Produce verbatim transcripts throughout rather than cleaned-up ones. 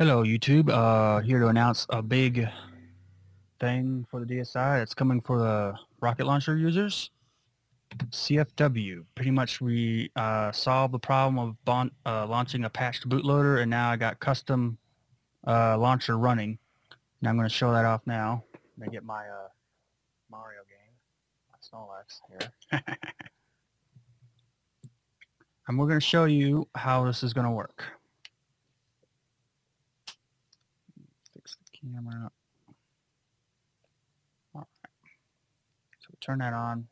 Hello YouTube, uh, here to announce a big thing for the D S I that's coming for the rocket launcher users. C F W, pretty much we uh, solved the problem of bon uh, launching a patched bootloader, and now I got custom uh, launcher running. And I'm going to show that off now. I'm going to get my uh, Mario game, my Snorlax here. And we're going to show you how this is going to work. Camera. All right. So we'll turn that on.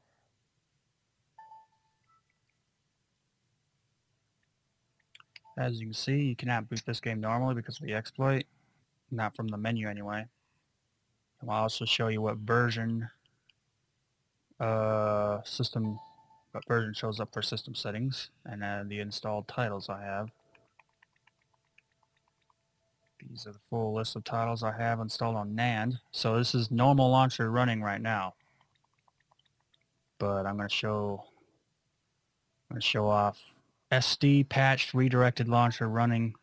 As you can see, you cannot boot this game normally because of the exploit, not from the menu anyway. And I'll also show you what version uh, system, what version shows up for system settings, and uh, the installed titles I have. These are the full list of titles I have installed on NAND. So this is normal launcher running right now. But I'm going to show, I'm going to show off S D patched redirected launcher running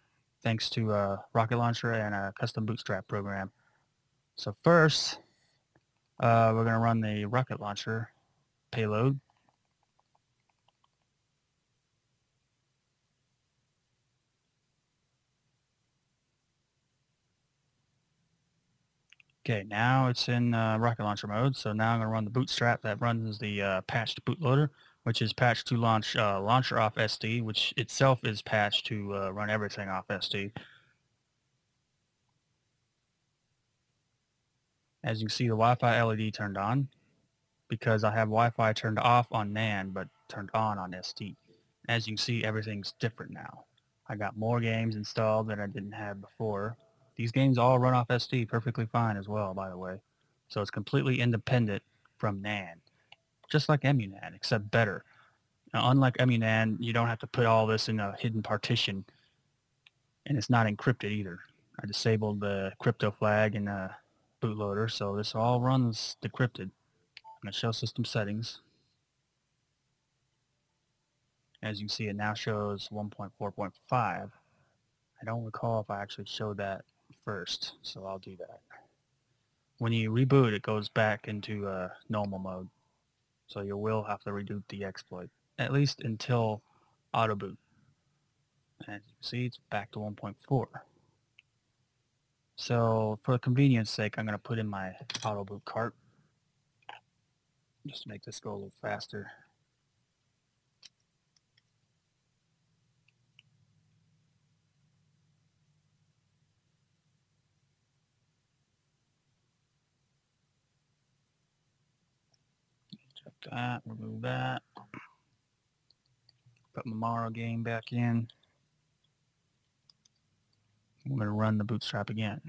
thanks to a rocket launcher and a custom bootstrap program. So first, uh, we're going to run the rocket launcher payload. Okay, now it's in uh, rocket launcher mode, so now I'm going to run the bootstrap that runs the uh, patched bootloader, which is patched to launch uh, launcher off S D, which itself is patched to uh, run everything off S D. As you can see, the Wi-Fi L E D turned on because I have Wi-Fi turned off on NAND but turned on on S D. As you can see, everything's different now. I got more games installed that I didn't have before. These games all run off S D perfectly fine as well, by the way. So it's completely independent from NAND. Just like EmuNAND, except better. Now, unlike EmuNAND, you don't have to put all this in a hidden partition. And it's not encrypted either. I disabled the crypto flag in the bootloader, so this all runs decrypted. I'm going to show system settings. As you can see, it now shows one point four point five. I don't recall if I actually showed that first, so I'll do that. When you reboot, it goes back into uh, normal mode, so you will have to redo the exploit, at least until auto boot. And as you can see, it's back to one point four. So for convenience sake, I'm going to put in my auto boot cart just to make this go a little faster. That, remove that, put my Mario game back in. I'm going to run the bootstrap again.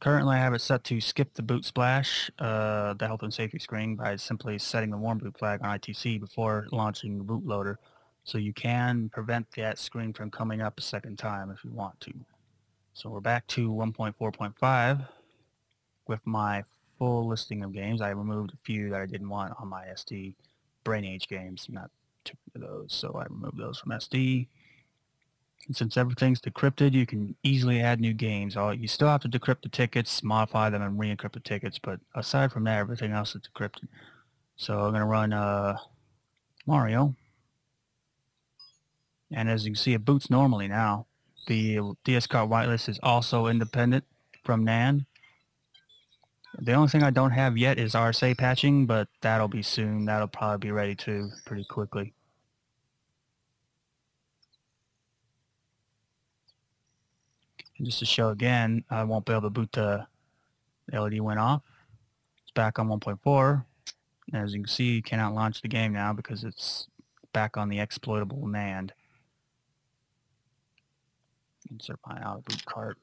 Currently I have it set to skip the boot splash, uh, the health and safety screen, by simply setting the warm boot flag on I T C before launching the bootloader, so you can prevent that screen from coming up a second time if you want to. So we're back to one point four point five with my full listing of games. I removed a few that I didn't want on my S D. Brain Age games, not two of those, so I removed those from S D. And since everything's decrypted, you can easily add new games. All you still have to decrypt the tickets, modify them, and re-encrypt the tickets, but aside from that, everything else is decrypted. So I'm going to run uh, Mario, and as you can see, it boots normally now. The D S cart whitelist is also independent from NAND. The only thing I don't have yet is R S A patching, but that'll be soon. That'll probably be ready too, pretty quickly. And just to show again, I won't be able to boot the L E D went off. It's back on one point four. As you can see, you cannot launch the game now because it's back on the exploitable NAND. Insert my auto boot cart.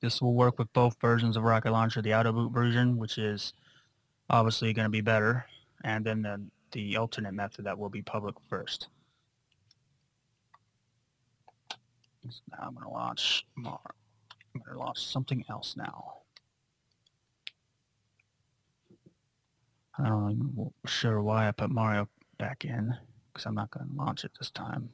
This will work with both versions of Rocket Launcher, the auto boot version, which is obviously going to be better, and then the, the alternate method that will be public first. So now I'm going to launch more. I'm going to launch something else now. I don't know, I'm sure why I put Mario back in because I'm not going to launch it this time.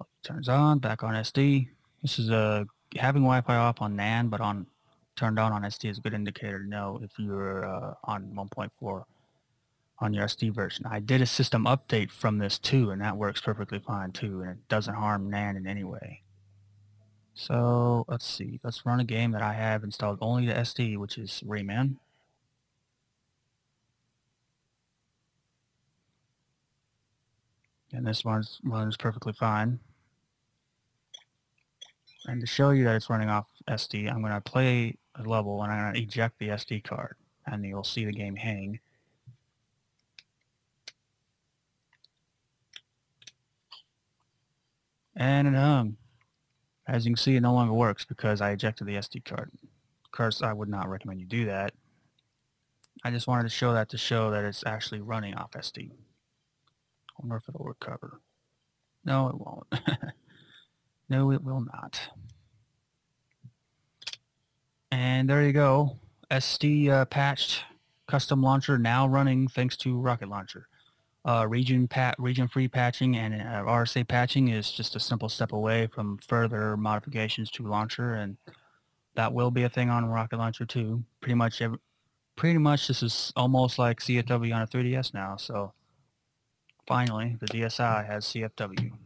L E D turns on, back on S D. This is a having Wi-Fi off on NAND, but on turned on on S D is a good indicator to know if you're uh, on one point four on your S D version. I did a system update from this too, and that works perfectly fine too, and it doesn't harm NAND in any way. So let's see. Let's run a game that I have installed only to S D, which is Rayman. And this one's runs perfectly fine. And to show you that it's running off S D, I'm going to play a level and I'm going to eject the S D card, and you'll see the game hang. And it hung. As you can see, it no longer works because I ejected the S D card. Of course, I would not recommend you do that. I just wanted to show that to show that it's actually running off S D. I wonder if it'll recover. No, it won't. No, it will not. And there you go. S D uh, patched custom launcher now running thanks to Rocket Launcher. Uh, region pat region free patching and uh, R S A patching is just a simple step away from further modifications to launcher, and that will be a thing on Rocket Launcher too. Pretty much, every, pretty much this is almost like C F W on a three D S now. So finally, the D S I has C F W.